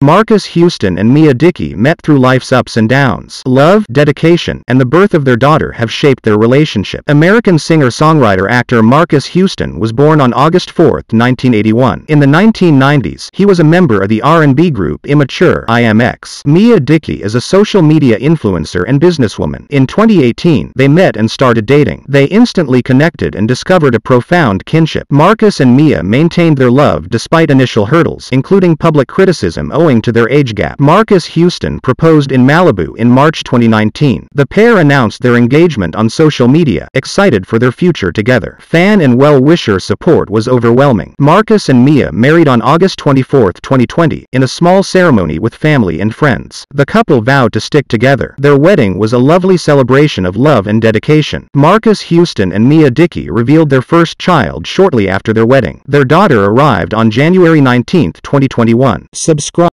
Marques Houston and Miya Dickey met through life's ups and downs. Love, dedication, and the birth of their daughter have shaped their relationship. American singer-songwriter-actor Marques Houston was born on August 4, 1981. In the 1990s, he was a member of the R&B group Immature (IMX). Miya Dickey is a social media influencer and businesswoman. In 2018, they met and started dating. They instantly connected and discovered a profound kinship. Marques and Miya maintained their love despite initial hurdles, including public criticism owing to their age gap. Marques Houston proposed in Malibu in March 2019. The pair announced their engagement on social media, excited for their future together. Fan and well-wisher support was overwhelming. Marques and Miya married on August 24, 2020, in a small ceremony with family and friends. The couple vowed to stick together. Their wedding was a lovely celebration of love and dedication. Marques Houston and Miya Dickey revealed their first child shortly after their wedding. Their daughter arrived on January 19, 2021. Subscribe.